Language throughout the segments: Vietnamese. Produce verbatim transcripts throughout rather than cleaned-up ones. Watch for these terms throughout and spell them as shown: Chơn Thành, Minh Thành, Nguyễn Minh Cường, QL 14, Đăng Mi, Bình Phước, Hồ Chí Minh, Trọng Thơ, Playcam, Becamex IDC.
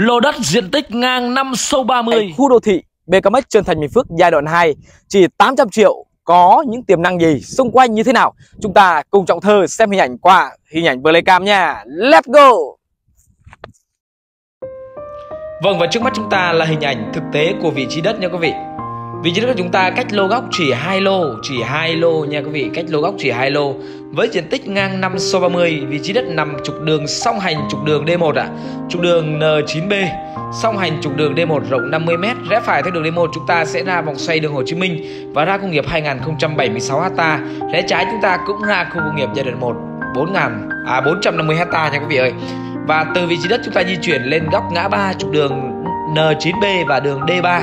Lô đất diện tích ngang năm sâu ba mươi, khu đô thị Becamex Chơn Thành Bình Phước giai đoạn hai chỉ tám trăm triệu, có những tiềm năng gì, xung quanh như thế nào? Chúng ta cùng Trọng Thơ xem hình ảnh qua hình ảnh Playcam nha. Let's go. Vâng, và trước mắt chúng ta là hình ảnh thực tế của vị trí đất nha quý vị. Vị trí đất của chúng ta cách lô góc chỉ hai lô, chỉ hai lô nha quý vị, cách lô góc chỉ hai lô với diện tích ngang năm xô ba mươi. Vị trí đất nằm trục đường song hành trục đường D một ạ, à. trục đường N chín B song hành trục đường D một rộng năm mươi mét, rẽ phải theo đường D một chúng ta sẽ ra vòng xoay đường Hồ Chí Minh và ra công nghiệp hai nghìn không trăm bảy mươi sáu ha. Rẽ trái chúng ta cũng ra khu công nghiệp giai đoạn một bốn nghìn à bốn trăm năm mươi ha nha quý vị ơi. Và từ vị trí đất chúng ta di chuyển lên góc ngã ba trục đường N chín B và đường D ba,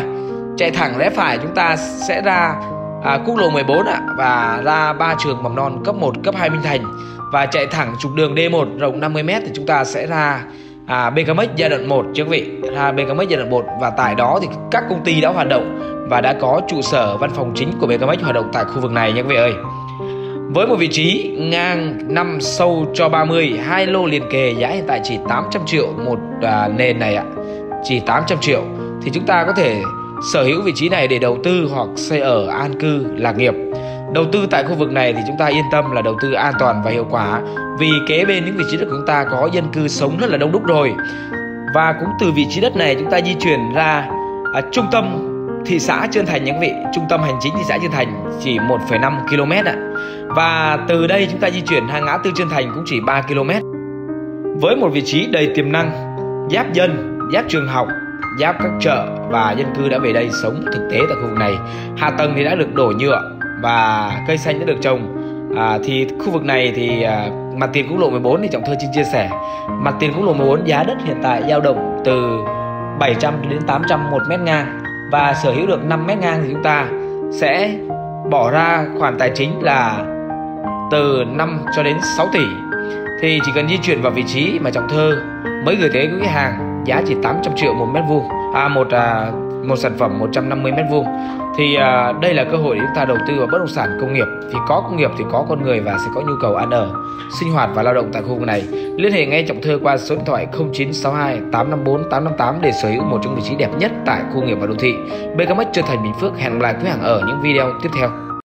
chạy thẳng rẽ phải chúng ta sẽ ra à, quốc lộ mười bốn ạ, và ra ba trường mầm non cấp một, cấp hai Minh Thành, và chạy thẳng trục đường D một rộng năm mươi mét thì chúng ta sẽ ra à, Becamex giai đoạn một chứ quý vị, ra Becamex giai đoạn một. Và tại đó thì các công ty đã hoạt động và đã có trụ sở văn phòng chính của Becamex hoạt động tại khu vực này nha quý vị ơi. Với một vị trí ngang năm sâu cho ba mươi, hai lô liền kề, giá hiện tại chỉ tám trăm triệu một à, nền này ạ, chỉ tám trăm triệu thì chúng ta có thể sở hữu vị trí này để đầu tư hoặc xây ở an cư lạc nghiệp. Đầu tư tại khu vực này thì chúng ta yên tâm là đầu tư an toàn và hiệu quả, vì kế bên những vị trí đất của chúng ta có dân cư sống rất là đông đúc rồi. Và cũng từ vị trí đất này chúng ta di chuyển ra à, trung tâm thị xã Chơn Thành những vị, trung tâm hành chính thị xã Chơn Thành chỉ một phẩy năm ki lô mét ạ. Và từ đây chúng ta di chuyển ra ngã tư Chơn Thành cũng chỉ ba ki lô mét. Với một vị trí đầy tiềm năng, giáp dân, giáp trường học, giáp các chợ và dân cư đã về đây sống thực tế tại khu vực này. Hạ tầng thì đã được đổ nhựa và cây xanh đã được trồng. À, thì khu vực này thì à, mặt tiền quốc lộ mười bốn thì Trọng Thơ xin chia sẻ, mặt tiền quốc lộ mười bốn giá đất hiện tại dao động từ bảy trăm đến tám trăm một mét ngang, và sở hữu được năm mét ngang thì chúng ta sẽ bỏ ra khoản tài chính là từ năm cho đến sáu tỷ. Thì chỉ cần di chuyển vào vị trí mà Trọng Thơ mới gửi tới quý khách hàng giá chỉ tám trăm triệu một mét vuông, à, một à, một sản phẩm một trăm năm mươi mét vuông. Thì à, đây là cơ hội để chúng ta đầu tư vào bất động sản công nghiệp, thì có công nghiệp thì có con người và sẽ có nhu cầu ăn ở, sinh hoạt và lao động tại khu vực này. Liên hệ ngay Trọng Thơ qua số điện thoại không chín sáu hai tám năm bốn tám năm tám để sở hữu một trong vị trí đẹp nhất tại khu công nghiệp và đô thị Becamex Chơn Thành Bình Phước. Hẹn gặp lại quý hàng ở những video tiếp theo.